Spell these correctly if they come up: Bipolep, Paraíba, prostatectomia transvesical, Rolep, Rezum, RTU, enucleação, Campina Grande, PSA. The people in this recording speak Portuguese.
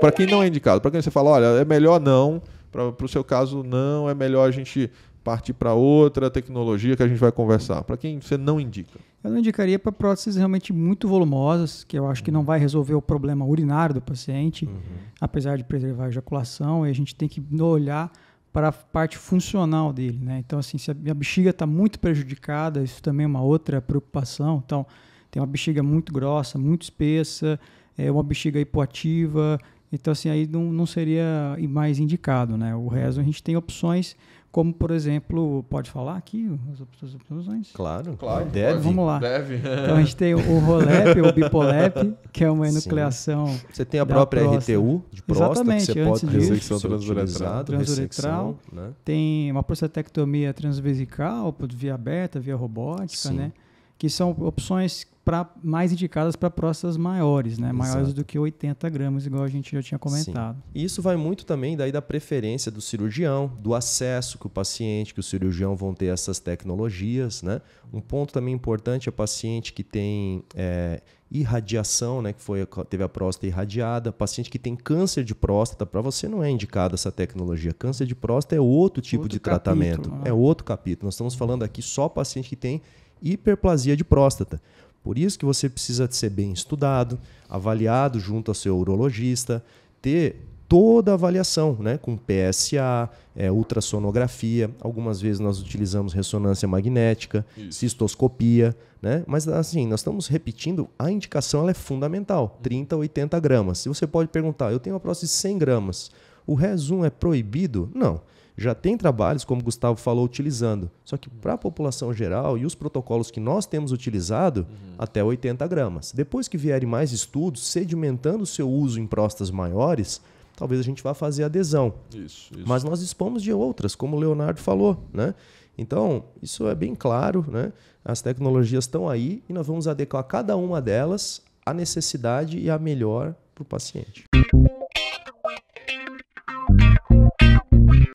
Para quem não é indicado, para quem você fala, olha, é melhor não, para o seu caso não, é melhor a gente partir para outra tecnologia que a gente vai conversar. Para quem você não indica? Eu não indicaria para próteses realmente muito volumosas, que eu acho que não vai resolver o problema urinário do paciente, apesar de preservar a ejaculação, e a gente tem que olhar para a parte funcional dele, né? Então, assim, se a bexiga está muito prejudicada, isso também é uma outra preocupação. Então, tem uma bexiga muito grossa, muito espessa, é uma bexiga hipoativa. Então, assim, aí não seria mais indicado, né? O Rezum, a gente tem opções, como, por exemplo, pode falar aqui as opções? Claro, claro. Deve. Vamos lá. Deve. Então, a gente tem o Rolep, o Bipolep, que é uma enucleação. Sim. Você tem a própria RTU de próstata, exatamente, que você pode ressecção transuretral, né? Tem uma prostatectomia transvesical, via aberta, via robótica, sim, né? Que são opções mais indicadas para próstatas maiores, né? Maiores do que 80 gramas, igual a gente já tinha comentado. Sim. E isso vai muito também daí da preferência do cirurgião, do acesso que o paciente, que o cirurgião vão ter essas tecnologias, né? Um ponto também importante é o paciente que tem irradiação, né? Que teve a próstata irradiada, paciente que tem câncer de próstata, para você não é indicada essa tecnologia. Câncer de próstata é outro tipo de tratamento, né? É outro capítulo. Nós estamos falando aqui só paciente que tem hiperplasia de próstata. Por isso que você precisa ser bem estudado, avaliado junto ao seu urologista, ter toda a avaliação, né? Com PSA, ultrassonografia, algumas vezes nós utilizamos ressonância magnética, cistoscopia, né? Mas assim, nós estamos repetindo, a indicação ela é fundamental, 30 a 80 gramas. Se você pode perguntar, eu tenho uma próstata de 100 gramas, o Rezum é proibido? Não. Já tem trabalhos, como o Gustavo falou, utilizando. Só que para a população geral e os protocolos que nós temos utilizado, até 80 gramas. Depois que vierem mais estudos, sedimentando o seu uso em próstatas maiores, talvez a gente vá fazer adesão. Isso. Mas nós dispomos de outras, como o Leonardo falou, né? Então, isso é bem claro, né? As tecnologias estão aí e nós vamos adequar cada uma delas à necessidade e à melhor para o paciente.